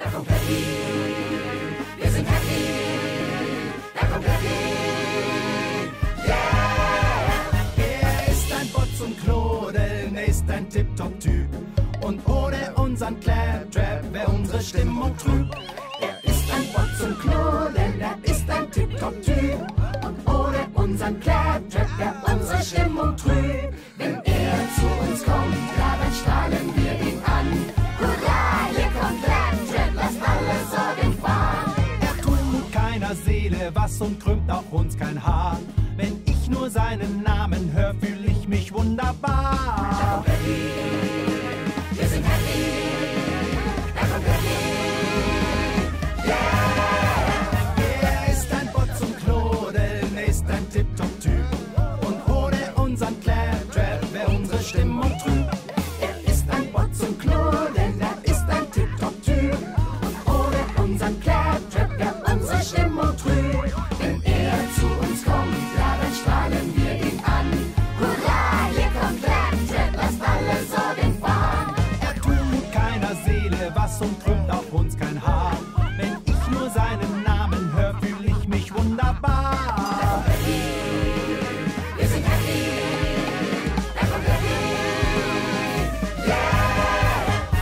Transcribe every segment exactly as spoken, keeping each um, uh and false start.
Da kommt Heppi, wir sind Heppi. Da kommt Heppi, yeah! Er ist ein Bot zum Knuddeln, er ist ein Tip-Top-Typ. Und ohne unseren Claptrap wäre unsere Stimmung trüb. Er ist ein Bot zum Knuddeln, er ist ein Tip-Top-Typ. Und ohne unseren Claptrap wäre unsere Stimmung trüb. Wenn er zu uns kommt, ja, dann strahlen wir ihn an. Hurra, hier kommt Claptrap, lasst alle Sorgen fahren. Er tut mit keiner Seele was und krümmt auch uns kein Haar. Wenn ich nur seinen Namen hör, fühl ich mich wunderbar. Wir sind Heppi, da kommt Heppi, yeah! Er ist ein Bot zum Knuddeln, er ist ein Tip-Top-Typ. Und ohne unseren Claptrap wäre unsere Stimmung trüb. Er ist ein Bot zum Knuddeln, er ist ein Tip-Top-Typ. Und ohne unseren Claptrap wäre unsere Stimmung trüb. Wenn er zu uns kommt, ja, dann strahlen wir ihn an. Hurra, hier kommt Claptrap, lasst alle Sorgen fahren. Was und krümmt auf uns kein Haar. Wenn ich nur seinen Namen hör, fühl ich mich wunderbar. Wir sind Heppi, da kommt Heppi, yeah!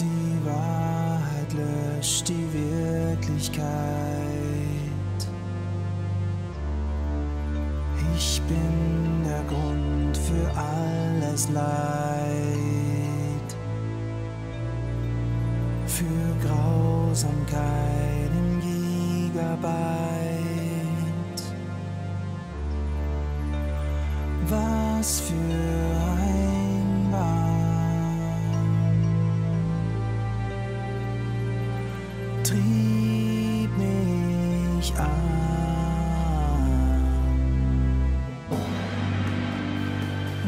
Die Wahrheit löscht die Wirklichkeit. Ich bin der Grund für alles Leid, für Grausamkeit im Gigabyte. Was für ein Wahn. trieb mich an.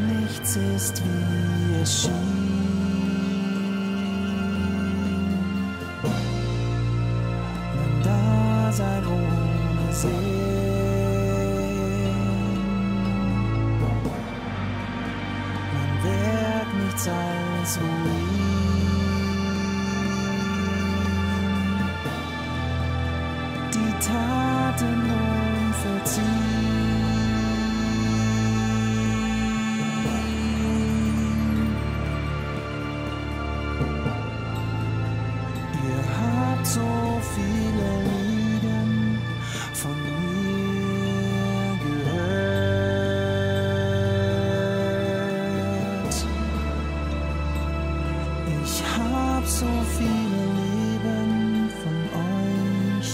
Nichts ist, wie es schien. Mein Dasein ohne Sinn. Mein Werk nichts als Ruin. Taten unverziehen. Ihr habt so viele Lieden von mir gehört. Ich hab so viele Leben von euch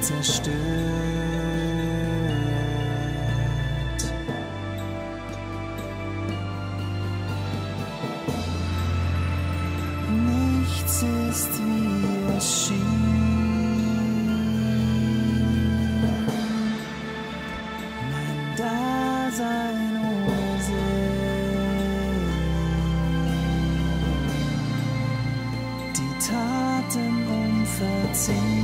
zerstört. Nichts ist, wie es schien. Mein Dasein ohne Sinn. Die Taten unverziehen.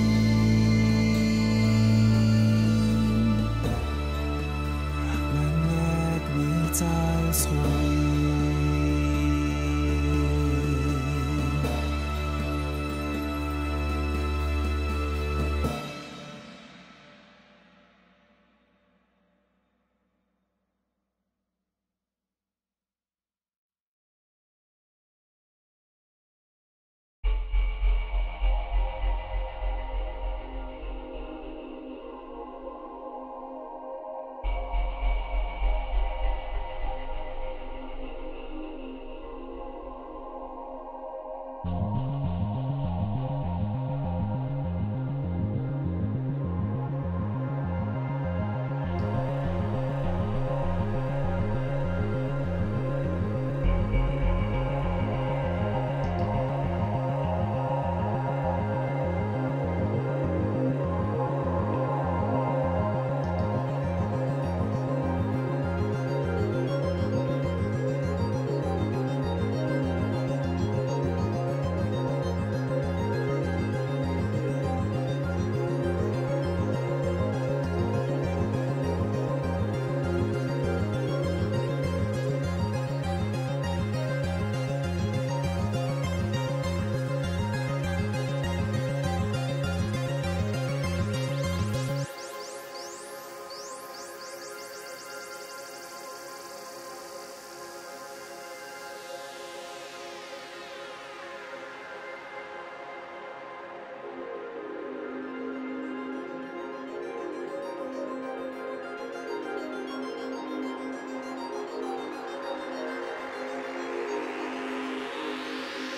Als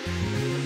We'll be right back.